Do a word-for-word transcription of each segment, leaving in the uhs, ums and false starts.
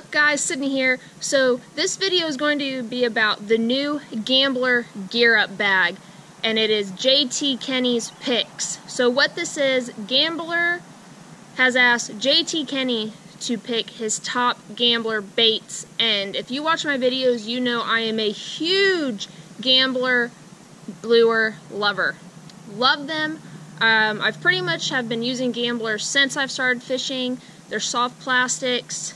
up, guys? Sydney here. So this video is going to be about the new Gambler Gear Up bag, and it is J T Kenny's picks. So what this is, Gambler has asked J T Kenny to pick his top Gambler baits, and if you watch my videos, you know I am a huge Gambler lure lover. Love them. Um, I've pretty much have been using Gambler since I've started fishing. They're soft plastics.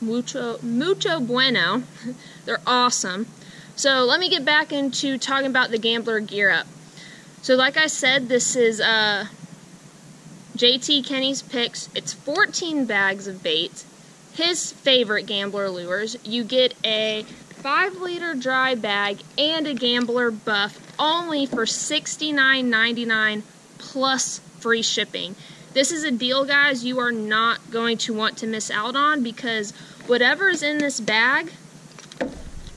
Mucho, mucho bueno. They're awesome. So let me get back into talking about the Gambler Gear Up. So like I said, this is uh, J T Kenny's picks. It's fourteen bags of bait. His favorite Gambler lures. You get a five liter dry bag and a Gambler Buff only for sixty-nine ninety-nine plus free shipping. This is a deal, guys, you are not going to want to miss out on, because whatever is in this bag,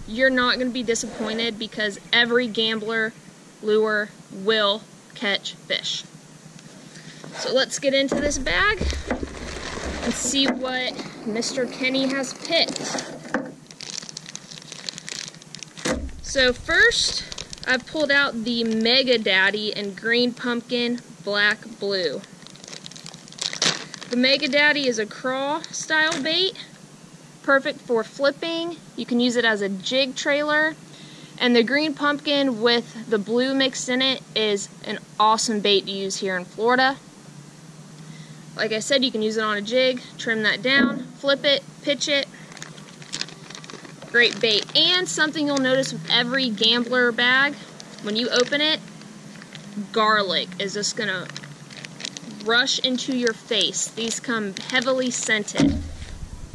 you're not going to be disappointed, because every Gambler lure will catch fish. So let's get into this bag and see what Mister Kenny has picked. So first, I've pulled out the Mega Daddy in green pumpkin, black blue. The Mega Daddy is a craw style bait, perfect for flipping. You can use it as a jig trailer. And the green pumpkin with the blue mixed in it is an awesome bait to use here in Florida. Like I said, you can use it on a jig, trim that down, flip it, pitch it. Great bait. And something you'll notice with every Gambler bag, when you open it, garlic is just gonna rush into your face. These come heavily scented.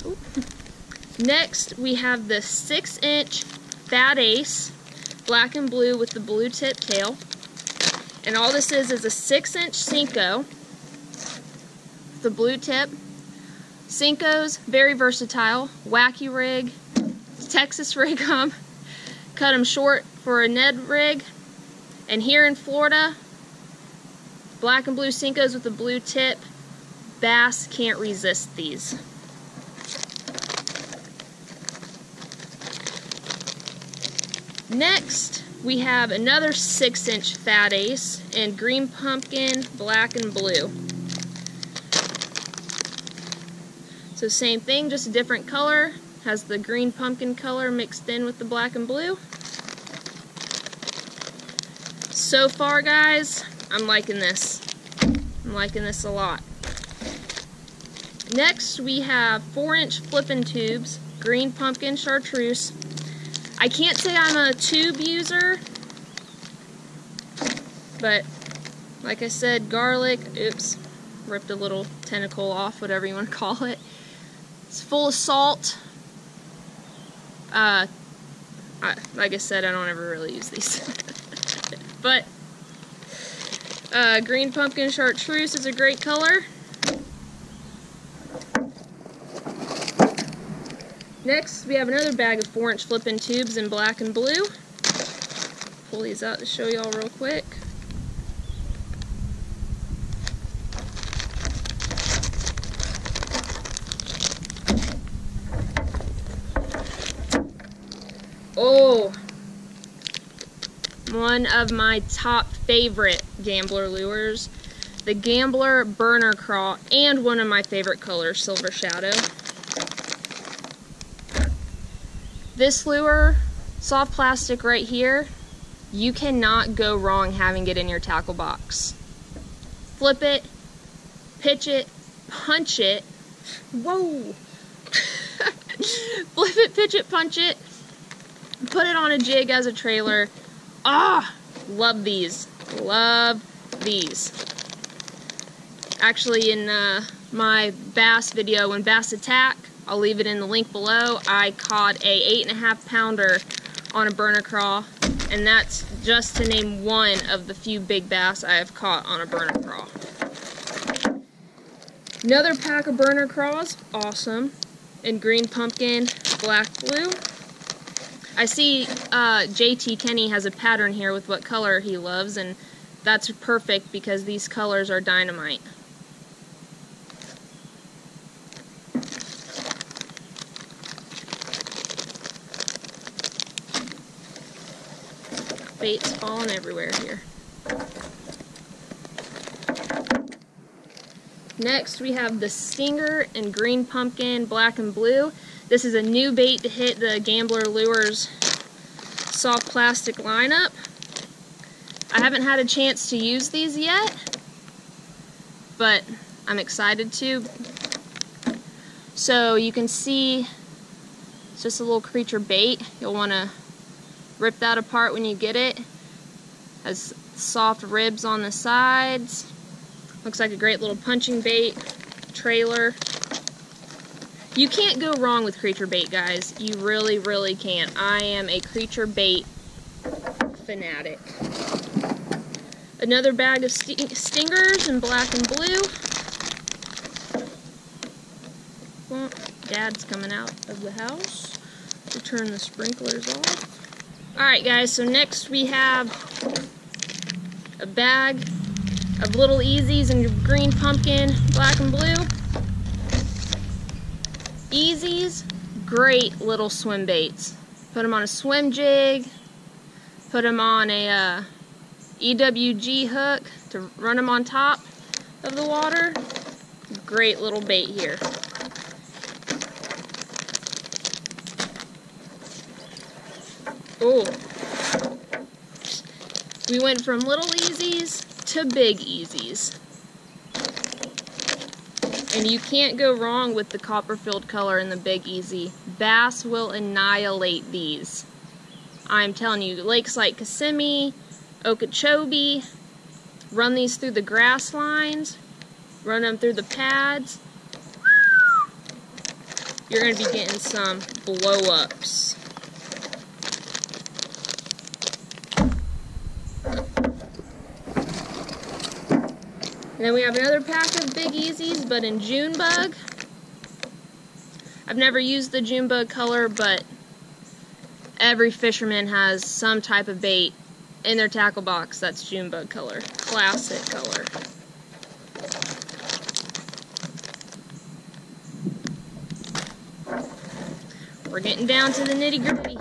Ooh. Next, we have the six inch Fat Ace, black and blue with the blue tip tail. And all this is is a six inch Cinco, the blue tip. Cinco's very versatile. Wacky rig, Texas rig them, cut them short for a Ned rig. And here in Florida, black and blue Cinco's with a blue tip. Bass can't resist these. Next, we have another six inch Fat Ace in green pumpkin, black and blue. So same thing, just a different color. Has the green pumpkin color mixed in with the black and blue. So far, guys, I'm liking this. I'm liking this a lot. Next, we have four inch flipping tubes, green pumpkin chartreuse. I can't say I'm a tube user, but like I said, garlic, oops, ripped a little tentacle off, whatever you want to call it. It's full of salt. Uh, I, like I said, I don't ever really use these. But Uh, green pumpkin chartreuse is a great color. Next, we have another bag of four inch flipping tubes in black and blue. Pull these out to show y'all real quick. Oh! One of my top favorite Gambler lures, the Gambler Burner Craw, and one of my favorite colors, Silver Shadow. This lure, soft plastic right here, you cannot go wrong having it in your tackle box. Flip it, pitch it, punch it. Whoa! Flip it, pitch it, punch it. Put it on a jig as a trailer. Ah! Love these. Love these. Actually, in uh, my bass video, when bass attack, I'll leave it in the link below, I caught a eight and a half pounder on a burner craw, and that's just to name one of the few big bass I have caught on a burner craw. Another pack of burner craws, awesome, in green pumpkin, black blue. I see uh, J T Kenny has a pattern here with what color he loves, and that's perfect because these colors are dynamite. bait's falling everywhere here. Next we have the Stinger and Green Pumpkin Black and Blue. This is a new bait to hit the Gambler Lures soft plastic lineup. I haven't had a chance to use these yet, but I'm excited to. So you can see it's just a little creature bait. You'll want to rip that apart when you get it. Has soft ribs on the sides. Looks like a great little punching bait, trailer. You can't go wrong with creature bait, guys. You really, really can't. I am a creature bait fanatic. Another bag of st stingers in black and blue. Well, Dad's coming out of the house. We'll turn the sprinklers off. Alright guys, so next we have a bag of Little Easies and Green Pumpkin, black and blue. Easies, great little swim baits. Put them on a swim jig, put them on a uh, E W G hook to run them on top of the water. Great little bait here. Oh, we went from Little Easies to Big Easies. And you can't go wrong with the Copperfield color in the Big Easy. Bass will annihilate these. I'm telling you, lakes like Kissimmee, Okeechobee, run these through the grass lines, run them through the pads. You're going to be getting some blow-ups. Then we have another pack of Big Easies, but in Junebug. I've never used the Junebug color, but every fisherman has some type of bait in their tackle box that's Junebug color. Classic color. We're getting down to the nitty-gritty.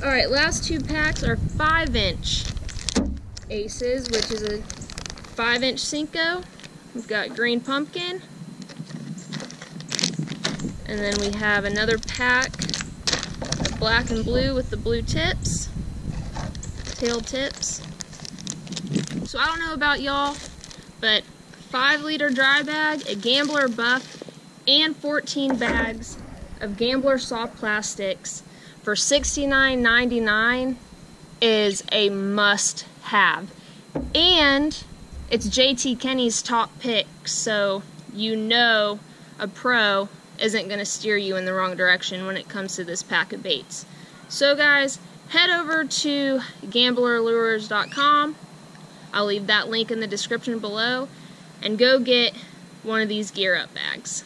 Alright, last two packs are five inch Aces, which is a five inch Cinco. We've got Green Pumpkin. And then we have another pack of black and blue with the blue tips, tail tips. So I don't know about y'all, but five liter dry bag, a Gambler Buff, and fourteen bags of Gambler Soft Plastics for sixty-nine ninety-nine is a must have. And it's J T Kenny's top pick, so you know a pro isn't going to steer you in the wrong direction when it comes to this pack of baits. So guys, head over to gambler lures dot com. I'll leave that link in the description below, and go get one of these gear up bags.